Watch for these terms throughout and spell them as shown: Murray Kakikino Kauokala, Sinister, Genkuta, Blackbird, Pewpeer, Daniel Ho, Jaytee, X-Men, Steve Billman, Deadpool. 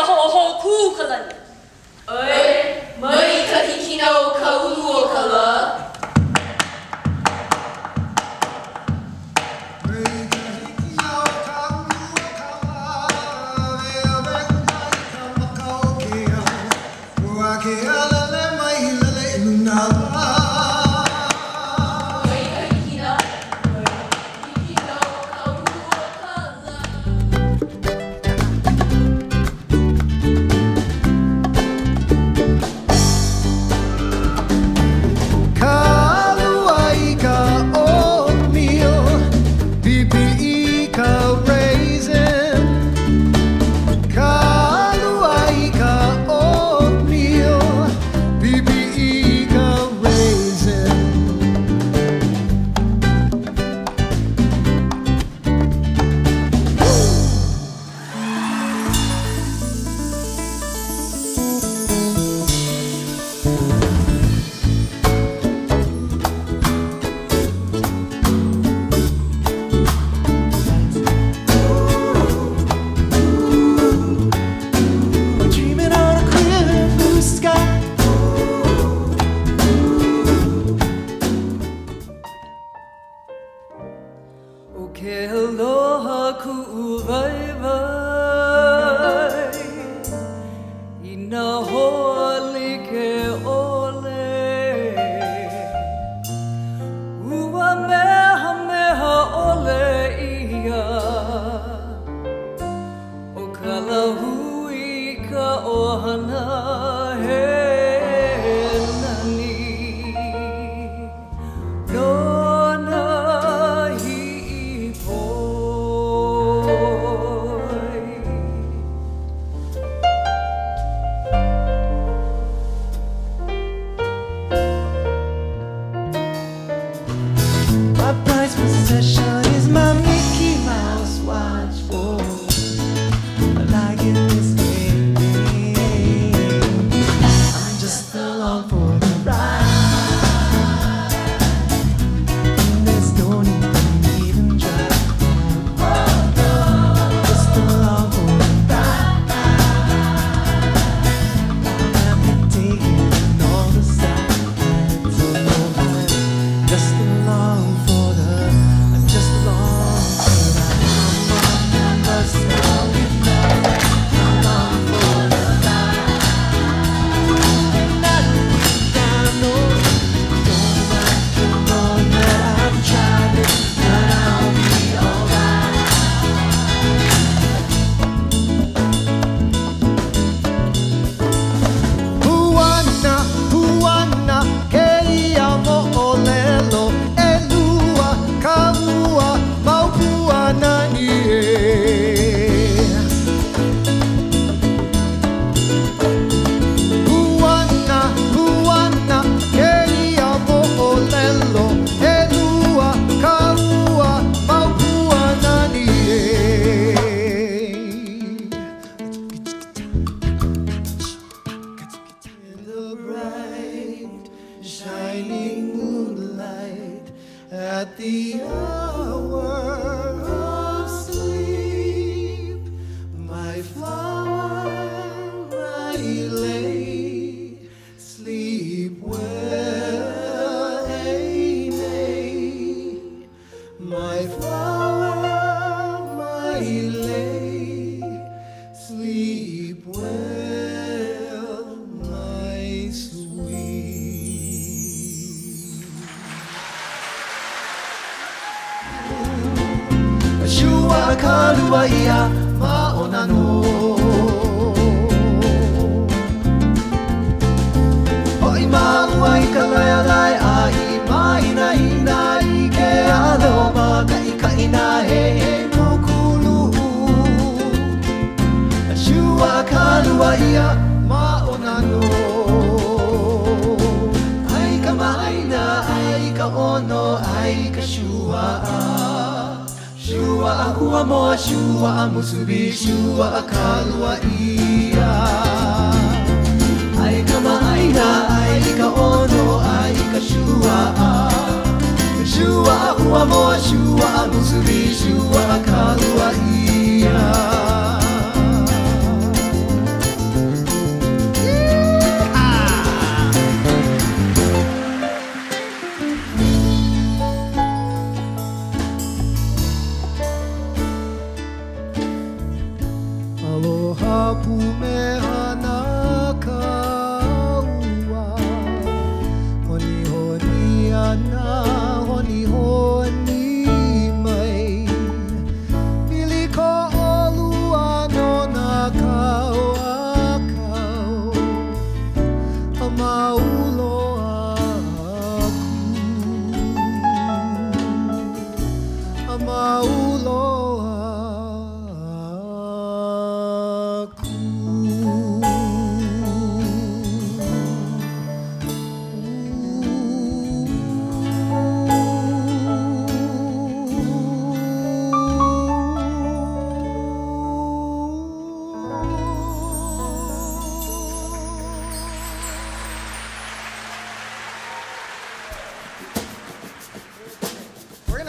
Ho kukalan. Oi, Murray Kakikino Kauokala.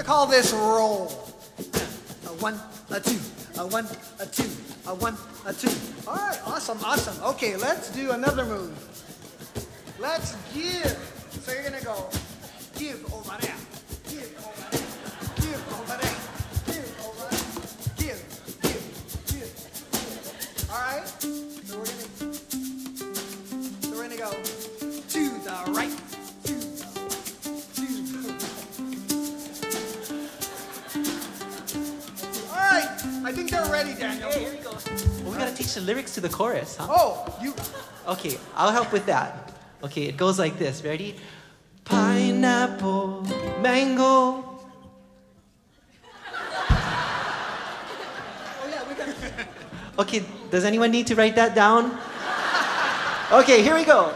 Call this roll. A one, a two, a one, a two, a one, a two. All right, awesome, awesome. Okay, let's do another move. Let's give. So you're gonna go give over there, give over there, give over there, give over there, give. All right. So we're gonna go to the right. I think they're ready, Daniel. Hey, here we go. Well, we gotta teach the lyrics to the chorus, huh? Oh, you. Okay, I'll help with that. Okay, it goes like this. Ready? Pineapple, mango. Oh yeah, we gotta. Okay, does anyone need to write that down? Okay, here we go.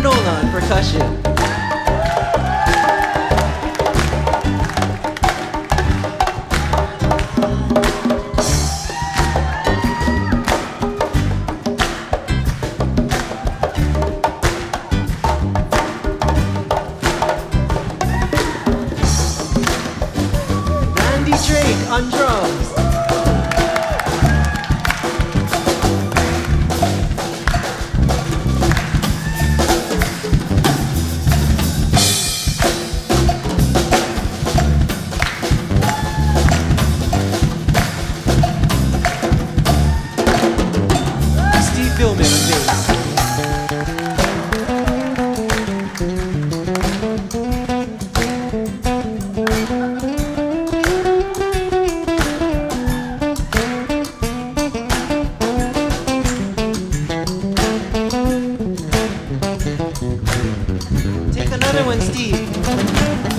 Nolan on percussion. on drums. Steve Billman on bass. Take another one, Steve.